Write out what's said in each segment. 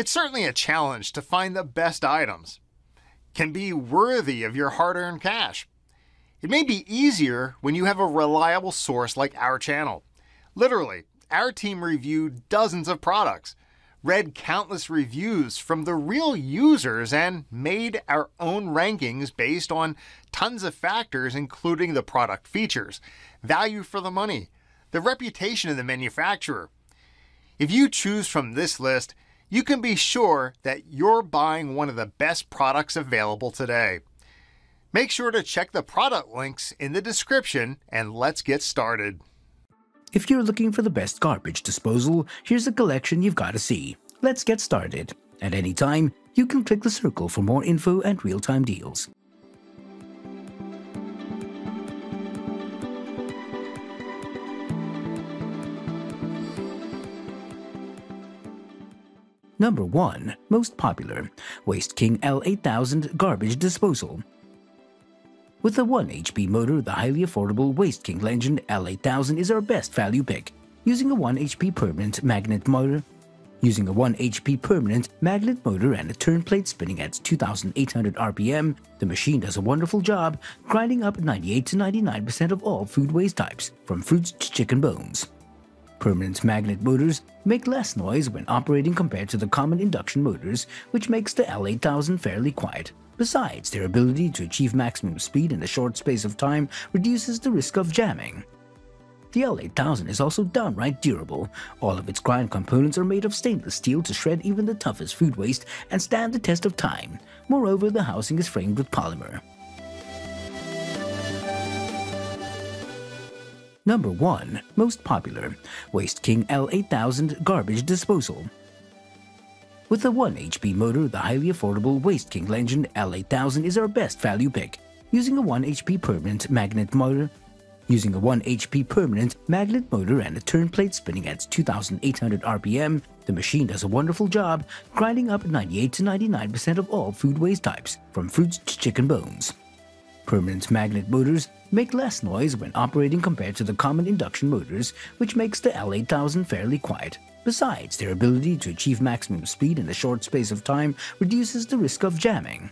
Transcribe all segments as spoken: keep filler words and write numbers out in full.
It's certainly a challenge to find the best items. It can be worthy of your hard-earned cash. It may be easier when you have a reliable source like our channel. Literally, our team reviewed dozens of products, read countless reviews from the real users, and made our own rankings based on tons of factors, including the product features, value for the money, the reputation of the manufacturer. If you choose from this list, you can be sure that you're buying one of the best products available today. Make sure to check the product links in the description, and let's get started. If you're looking for the best garbage disposal, here's a collection you've got to see. Let's get started. At any time, you can click the circle for more info and real-time deals. Number one. Most popular. Waste King L eight thousand Garbage Disposal. With a one horsepower motor, the highly affordable Waste King Legend L eight thousand is our best value pick. Using a one horsepower permanent magnet motor, using a one horsepower permanent magnet motor and a turn plate spinning at two thousand eight hundred R P M, the machine does a wonderful job grinding up ninety-eight to ninety-nine percent of all food waste types, from fruits to chicken bones. Permanent magnet motors make less noise when operating compared to the common induction motors, which makes the L eight thousand fairly quiet. Besides, their ability to achieve maximum speed in a short space of time reduces the risk of jamming. The L eight thousand is also downright durable. All of its grind components are made of stainless steel to shred even the toughest food waste and stand the test of time. Moreover, the housing is framed with polymer. Number one. Most popular. Waste King L eight thousand Garbage Disposal. With a one horsepower motor, the highly affordable Waste King Legend L eight thousand is our best value pick. Using a one horsepower permanent magnet motor, using a one horsepower permanent magnet motor and a turn plate spinning at two thousand eight hundred R P M, the machine does a wonderful job grinding up ninety-eight to ninety-nine percent of all food waste types, from fruits to chicken bones. Permanent magnet motors make less noise when operating compared to the common induction motors, which makes the L eight thousand fairly quiet. Besides, their ability to achieve maximum speed in a short space of time reduces the risk of jamming.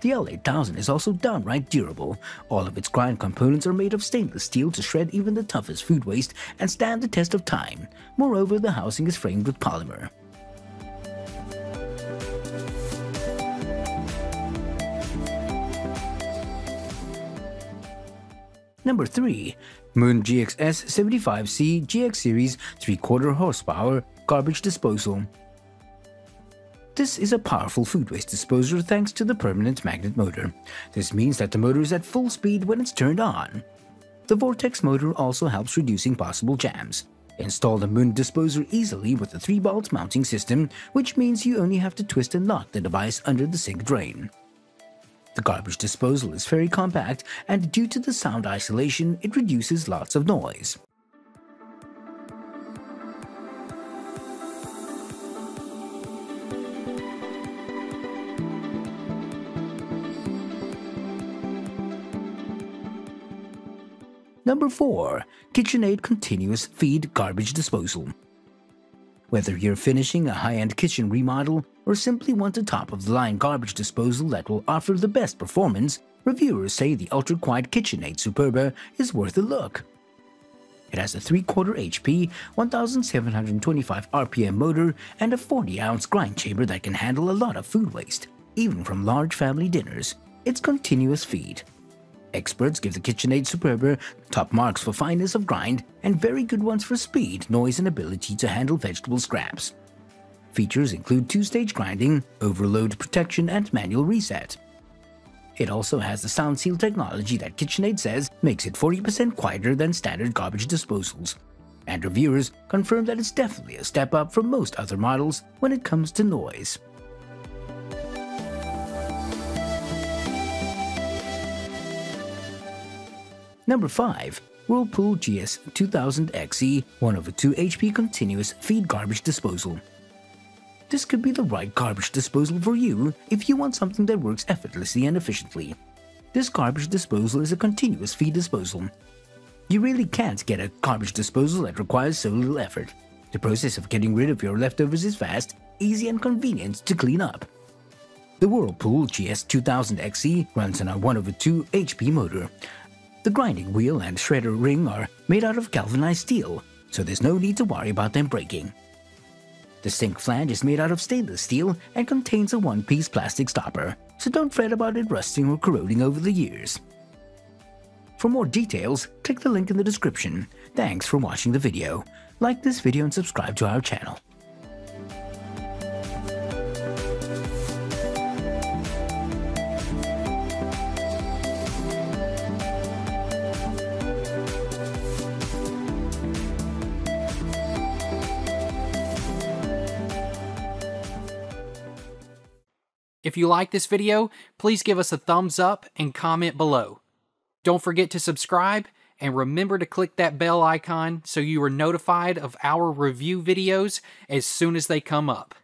The L eight thousand is also downright durable. All of its grind components are made of stainless steel to shred even the toughest food waste and stand the test of time. Moreover, the housing is framed with polymer. Number three. Moen G X S seventy-five C G X Series three quarter Horsepower Garbage Disposal. This is a powerful food waste disposer thanks to the permanent magnet motor. This means that the motor is at full speed when it's turned on. The vortex motor also helps reducing possible jams. Install the Moen disposer easily with a three bolt mounting system, which means you only have to twist and lock the device under the sink drain. The garbage disposal is very compact, and due to the sound isolation, it reduces lots of noise. Number four. KitchenAid Continuous Feed Garbage Disposal. Whether you're finishing a high-end kitchen remodel or simply want a top-of-the-line garbage disposal that will offer the best performance, reviewers say the ultra-quiet KitchenAid Superba is worth a look. It has a three quarter horsepower, one thousand seven hundred twenty-five R P M motor, and a forty ounce grind chamber that can handle a lot of food waste, even from large family dinners. It's continuous feed. Experts give the KitchenAid Superba top marks for fineness of grind and very good ones for speed, noise, and ability to handle vegetable scraps. Features include two stage grinding, overload protection, and manual reset. It also has the sound seal technology that KitchenAid says makes it forty percent quieter than standard garbage disposals. And reviewers confirm that it's definitely a step up from most other models when it comes to noise. Number five. Whirlpool G C two thousand X E one over two horsepower Continuous Feed Garbage Disposal. This could be the right garbage disposal for you if you want something that works effortlessly and efficiently. This garbage disposal is a continuous feed disposal. You really can't get a garbage disposal that requires so little effort. The process of getting rid of your leftovers is fast, easy and convenient to clean up. The Whirlpool G C two thousand X E runs on a one over two H P motor. The grinding wheel and shredder ring are made out of galvanized steel, so there's no need to worry about them breaking. The sink flange is made out of stainless steel and contains a one-piece plastic stopper, so don't fret about it rusting or corroding over the years. For more details, click the link in the description. Thanks for watching the video. Like this video and subscribe to our channel. If you like this video, please give us a thumbs up and comment below. Don't forget to subscribe and remember to click that bell icon so you are notified of our review videos as soon as they come up.